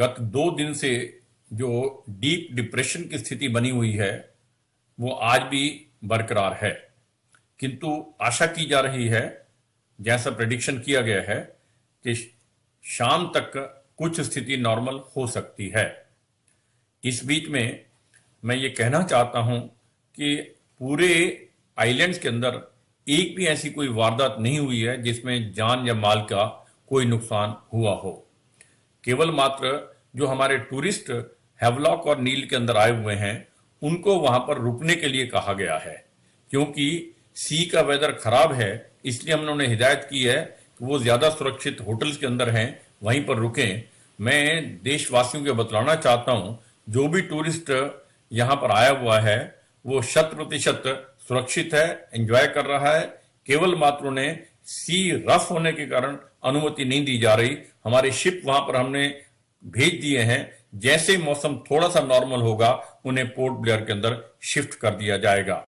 गत 2 दिन से जो डीप डिप्रेशन की स्थिति बनी हुई है वो आज भी बरकरार है, किंतु आशा की जा रही है, जैसा प्रेडिक्शन किया गया है, कि शाम तक कुछ स्थिति नॉर्मल हो सकती है। इस बीच में मैं ये कहना चाहता हूँ कि पूरे आइलैंड्स के अंदर एक भी ऐसी कोई वारदात नहीं हुई है जिसमें जान या माल का कोई नुकसान हुआ हो। केवल मात्र जो हमारे टूरिस्ट हैवलॉक और नील के अंदर आए हुए हैं उनको वहां पर रुकने के लिए कहा गया है, क्योंकि सी का वेदर खराब है, इसलिए हमने उन्हें हिदायत की है कि वो ज्यादा सुरक्षित होटल्स के अंदर हैं, वहीं पर रुकें। मैं देशवासियों को बतलाना चाहता हूं, जो भी टूरिस्ट यहां पर आया हुआ है वो 100% सुरक्षित है, एंजॉय कर रहा है। केवल मात्र उन्हें सी रफ होने के कारण अनुमति नहीं दी जा रही। हमारे शिप वहां पर हमने भेज दिए हैं, जैसे मौसम थोड़ा सा नॉर्मल होगा उन्हें पोर्ट ब्लेयर के अंदर शिफ्ट कर दिया जाएगा।